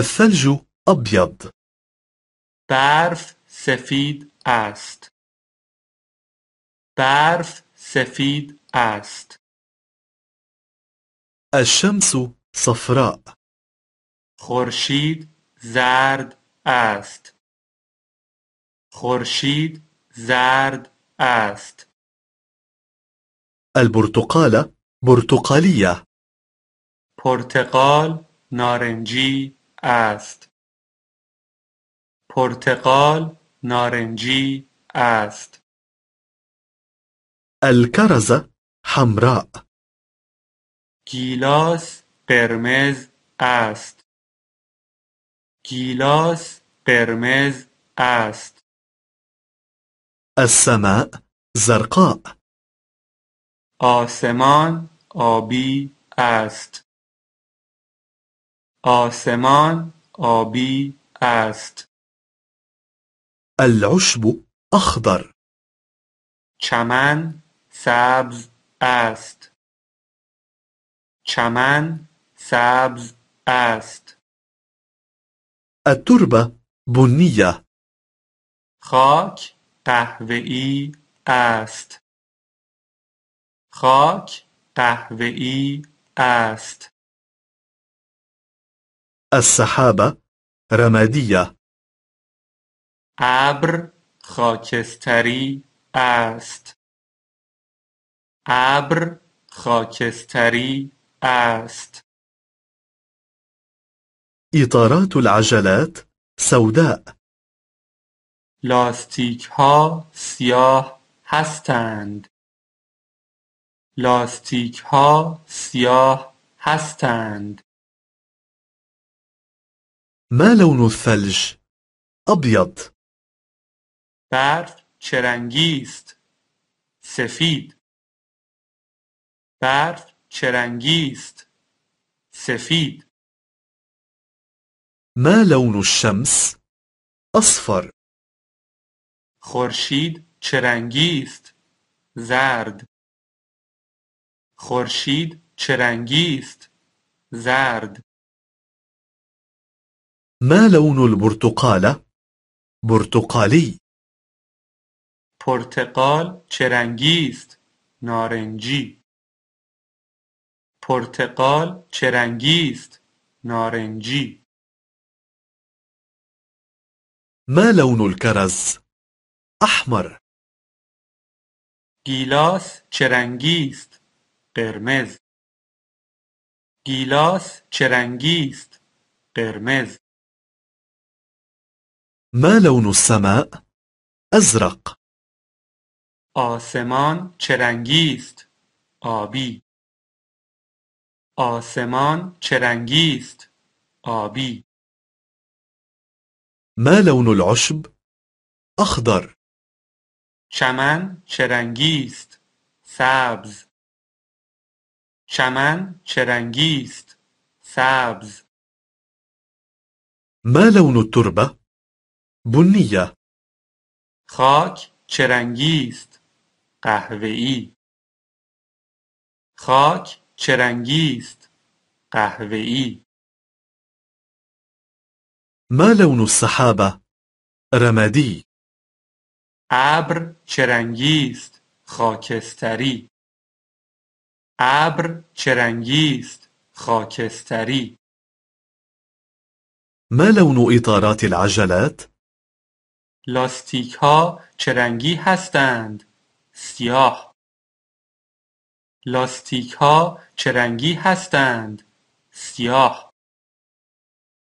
الثلج أبيض. برف سفید است. برف سفید است. الشمس صفراء. خورشید زرد است. خورشید زرد است. البرتقال برتقالية. پرتقال نارنجی است. پرتقال نارنجی است. الكرز حمراء. گیلاس قرمز است. گیلاس قرمز است. السماء زرقاء. آسمان آبی است. آسمان آبی است. العشب أخضر. چمن سبز است. چمن سبز است. التربة بنية. خاک قهوه‌ای است. خاک قهوه‌ای است. السحابة رمادية. ابر خاکستری است. ابر خاکستری است. اطارات العجلات سوداء. لاستیک ها سیاه هستند. لاستیک ها سیاه هستند. ما لون الثلج؟ ابيض. برف چه رنگی است؟ سفید. برف چه رنگی است؟ سفید. ما لون الشمس؟ اصفر. خورشید چه رنگی است؟ زرد. خورشید چه رنگی است؟ زرد. ما لون البرتقالة؟ برتقالي. پرتقال چه رنگی است؟ نارنجی. پرتقال چه رنگی است؟ نارنجی. ما لون الكرز؟ احمر. گیلاس چه رنگی است؟ قرمز. گیلاس چه رنگی است؟ قرمز. ما لون السماء؟ أزرق. آسمان چه رنگی است؟ آبی. آسمان چه رنگی است؟ آبی. ما لون العشب؟ أخضر. چمن چه رنگی است؟ سبز. چمن چه رنگی است؟ سبز. ما لون التربة؟ بنية. خاک چه رنگی است؟ قهوه‌ای. خاک چه رنگی است؟ قهوه‌ای. ما لون السحابة؟ رمادي. ابر چه رنگی است؟ خاکستری. ابر چه رنگی است؟ خاکستری. ما لون اطارات العجلات؟ لاستیک ها چه رنگی هستند؟ سیاه. لاستیک ها چه رنگی هستند؟ سیاه.